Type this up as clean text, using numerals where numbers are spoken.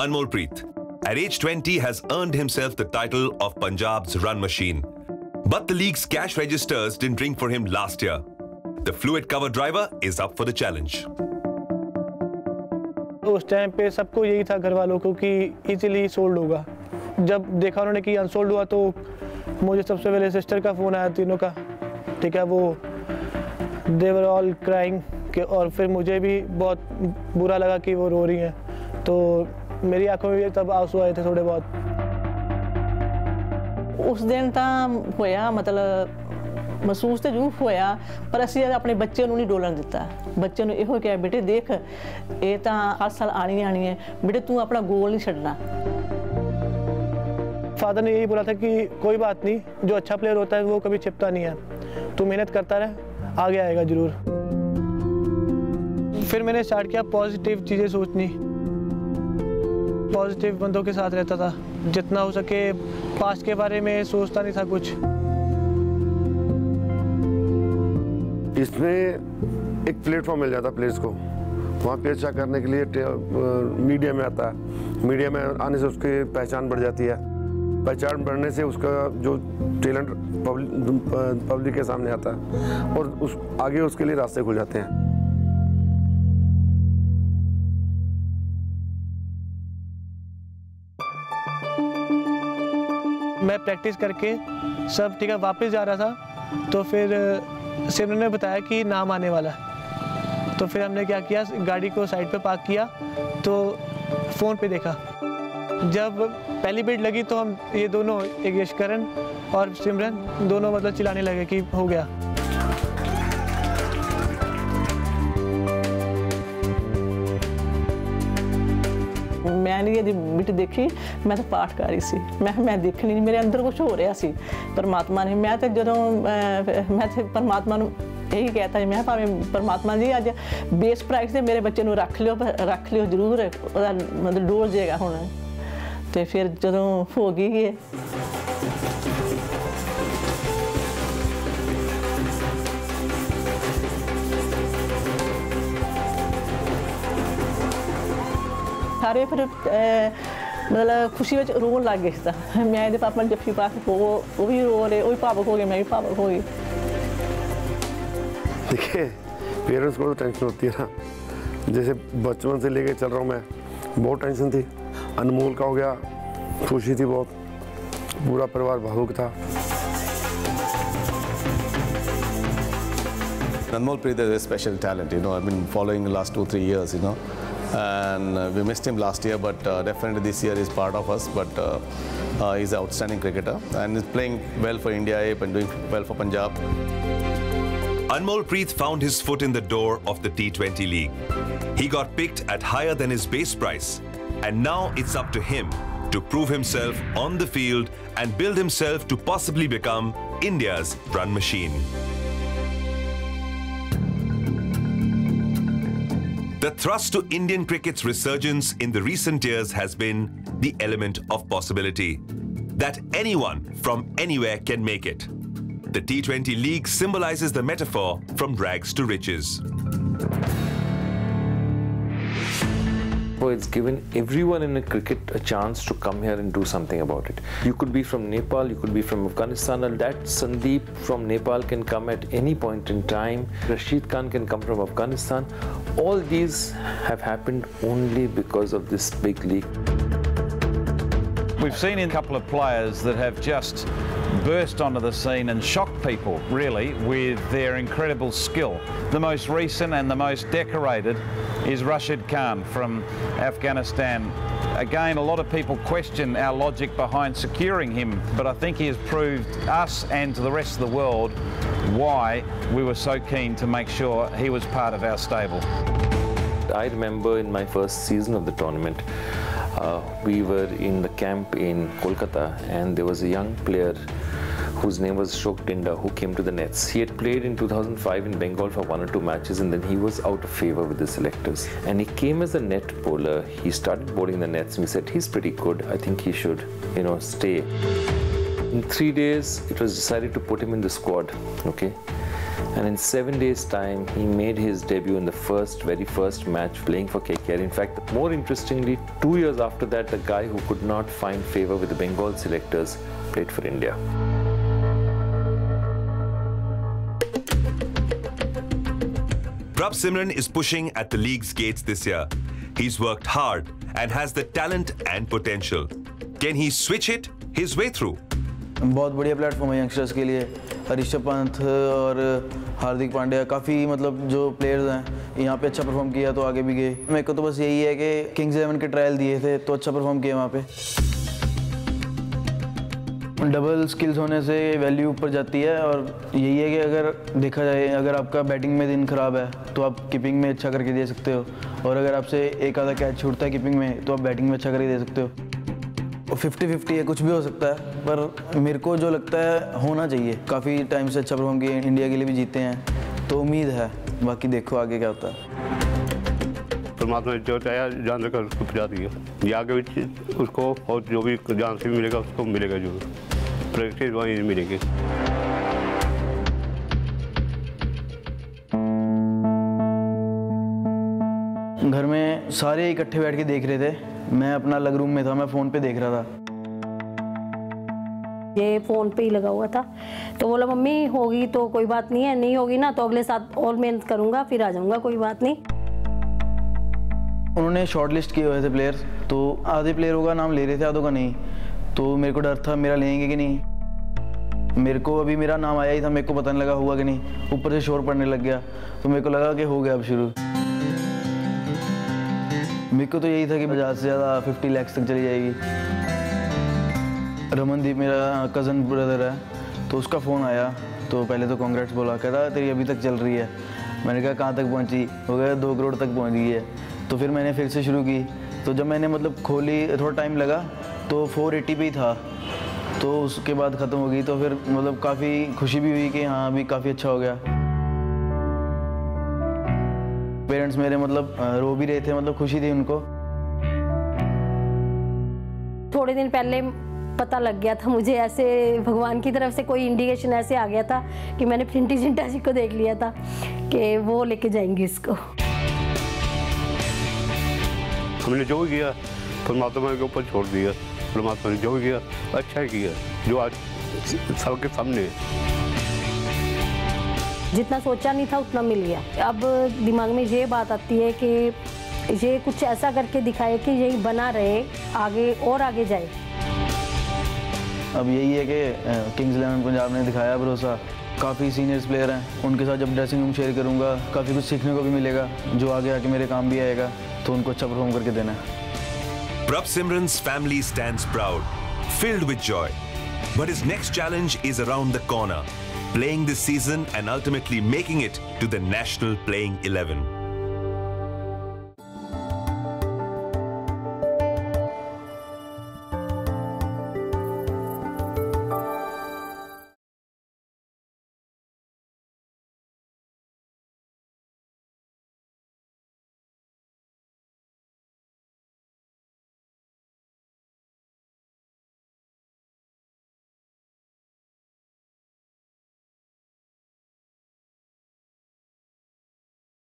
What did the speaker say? Anmolpreet, at age 20, has earned himself the title of Punjab's run machine. But the league's cash registers didn't ring for him last year. The fluid cover driver is up for the challenge. उस time पे सबको यही था घर वालों को कि easily sold होगा। जब देखा उन्होंने कि अनसोल्ड हुआ तो मुझे सबसे पहले सिस्टर का फोन आया तीनों का, ठीक है, वो they were all crying के, और फिर मुझे भी बहुत बुरा लगा कि वो रो रही हैं, तो मेरी आंखों में भी तब आंसू आए थे थोड़े बहुत। उस दिन तो होया मतलब महसूस तो जरूर होया, पर असीं अपने बच्चे नूं नहीं डोलन दिता। बच्चे नूं इहो कहा बेटे देख ये तो हर साल आनी आनी है, बेटे तू अपना गोल नहीं छड्डना। फादर ने यही बोला था कि कोई बात नहीं, जो अच्छा प्लेयर होता है वो कभी छिपता नहीं है, तू मेहनत करता रह, आगे आएगा जरूर। फिर मैंने स्टार्ट किया पॉजिटिव चीज़ें सोचनी, पॉजिटिव बंदों के साथ रहता था, जितना हो सके पास्ट के बारे में सोचता नहीं था कुछ। इसमें एक प्लेटफॉर्म मिल जाता प्लेयर्स को, वहाँ पे अच्छा करने के लिए मीडिया में आता है, मीडिया में आने से उसकी पहचान बढ़ जाती है, पहचान बढ़ने से उसका जो टैलेंट पब्लिक के सामने आता है और उस आगे उसके लिए रास्ते खुल जाते हैं। मैं प्रैक्टिस करके सब ठीक है वापस जा रहा था, तो फिर सिमरन ने बताया कि नाम आने वाला, तो फिर हमने क्या किया, गाड़ी को साइड पे पार्क किया, तो फ़ोन पे देखा। जब पहली बेट लगी तो हम ये दोनों आकाशकरण और सिमरन दोनों मतलब चिल्लाने लगे कि हो गया। मैंने ये बिट देखी, मैं तो पाठ कर रही सी, मैं देख नहीं, मेरे अंदर कुछ हो रहा सी परमात्मा ने। मैं तो जो मैं परमात्मा यही कहता है, मैं भावें परमात्मा जी अज बेस प्राइस से मेरे बच्चे रख लियो जरूर, मतलब डोल जाएगा हूँ। तो फिर जो हो गई है सारे फिर मतलब खुशी में रोन लग गए था। मैं ये पापा ने जफ्फी पास वो भी रो रहे, वो भी भावुक हो गए, मैं भी भावुक हो गई। देखिए पेरेंट्स को तो टेंशन होती है ना, जैसे बचपन से लेके चल रहा हूँ मैं, बहुत टेंशन थी। अनमोल का हो गया, खुशी थी बहुत, पूरा परिवार भावुक था। Anmolpreet is a special talent, you know. I've been following the last 2-3 years, you know. And we missed him last year, but definitely this year is part of us. But he's an outstanding cricketer and is playing well for India and doing well for Punjab. Anmolpreet found his foot in the door of the T20 league. He got picked at higher than his base price, and now it's up to him to prove himself on the field and build himself to possibly become India's run machine. The thrust to Indian cricket's resurgence in the recent years has been the element of possibility, that anyone from anywhere can make it. The T20 League symbolizes the metaphor from rags to riches. Oh, it's given everyone in cricket a chance to come here and do something about it. You could be from Nepal, you could be from Afghanistan, and that Sandeep from Nepal can come at any point in time. Rashid Khan can come from Afghanistan. All these have happened only because of this big league. We've seen a couple of players that have just burst onto the scene and shocked people, really, with their incredible skill. The most recent and the most decorated is Rashid Khan from Afghanistan. Again, a lot of people question our logic behind securing him, but I think he has proved us and to the rest of the world why we were so keen to make sure he was part of our stable. I remember in my first season of the tournament, we were in the camp in Kolkata, and there was a young player whose name was Shoktinda who came to the nets. He had played in 2005 in Bengal for 1 or 2 matches, and then he was out of favour with the selectors. And he came as a net bowler. He started bowling the nets, and we said, he's pretty good. I think he should, you know, stay. In 3 days, it was decided to put him in the squad, okay? And in 7 days' time, he made his debut in the very first match playing for KKR. In fact, more interestingly, 2 years after that, the guy who could not find favour with the Bengal selectors played for India. Prabh Simran is pushing at the league's gates this year. He's worked hard and has the talent and potential. Can he switch it his way through? बहुत बढ़िया platform है youngsters के लिए ऋषभ पंत और हार्दिक पांड्या काफ़ी मतलब जो players हैं यहाँ पे अच्छा परफॉर्म किया तो आगे भी गए मेरे को तो बस यही है कि किंग्स 11 के ट्रायल दिए थे तो अच्छा परफॉर्म किया वहाँ पे डबल स्किल्स होने से वैल्यू ऊपर जाती है और यही है कि अगर देखा जाए अगर आपका बैटिंग में दिन खराब है तो आप कीपिंग में अच्छा करके दे सकते हो और अगर आपसे एक आधा कैच छूटता है कीपिंग में तो आप बैटिंग में अच्छा करके दे सकते हो 50-50 है कुछ भी हो सकता है पर मेरे को जो लगता है होना चाहिए काफ़ी टाइम से अच्छा परफॉर्म किया इंडिया के लिए भी जीते हैं तो उम्मीद है बाकी देखो आगे क्या होता है परमात्मा जो चाहे जान रखकर उसको पहुँचा दिया ये आगे भी उसको और जो भी जान से मिलेगा उसको मिलेगा जो प्रैक्टिस वहीं मिलेगी घर में सारे इकट्ठे बैठ के देख रहे थे मैं अपना अलग रूम में था मैं फ़ोन पे देख रहा था ये फ़ोन पे ही लगा हुआ था तो बोला मम्मी होगी तो कोई बात नहीं है नहीं होगी ना तो अगले साल और मेहनत करूँगा फिर आ जाऊँगा कोई बात नहीं उन्होंने शॉर्ट लिस्ट किए हुए थे प्लेयर्स तो आधे प्लेयरों का नाम ले रहे थे आधों का नहीं तो मेरे को डर था मेरा लेंगे कि नहीं मेरे को अभी मेरा नाम आया ही था मेरे को पता नहीं लगा हुआ कि नहीं ऊपर से शोर पड़ने लग गया तो मेरे को लगा कि हो गया अब शुरू मेरे को तो यही था कि 50 से ज़्यादा 50 लाख तक चली जाएगी रमनदीप मेरा कज़न ब्रदर है तो उसका फ़ोन आया तो पहले तो कांग्रेट्स बोला कहता तेरी अभी तक चल रही है मैंने कहा कहाँ तक पहुँची वो कहा 2 करोड़ तक पहुँच गई है तो फिर मैंने फिर से शुरू की तो जब मैंने मतलब खोली थोड़ा टाइम लगा तो 480 पे ही था तो उसके बाद ख़त्म हो गई तो फिर मतलब काफ़ी खुशी भी हुई कि हाँ अभी काफ़ी अच्छा हो गया पेरेंट्स मेरे मतलब रो भी रहे थे मतलब खुशी थी उनको थोड़े दिन पहले पता लग गया था मुझे ऐसे भगवान की तरफ से कोई इंडिकेशन ऐसे आ गया था कि मैंने प्रिंटी जिंटा जी को देख लिया था कि वो लेके जाएंगी इसको हमने जो किया परमात्मा के ऊपर छोड़ दिया परमात्मा ने जो किया अच्छा किया जो आज सबके सामने जितना सोचा नहीं था उतना मिल गया अब दिमाग में ये बात आती है कि ये कुछ ऐसा करके दिखाए कि यही बना रहे आगे और आगे जाए अब यही है कि किंग्स 11 पंजाब ने दिखाया भरोसा काफ़ी सीनियर्स प्लेयर हैं उनके साथ जब ड्रेसिंग रूम शेयर करूंगा काफ़ी कुछ सीखने को भी मिलेगा जो आगे आके मेरे काम भी आएगा तो उनको अच्छा परफॉर्म करके देना है प्रभ Simran's family stands proud filled with joy but his next challenge is around the corner playing this season and ultimately making it to the national playing 11.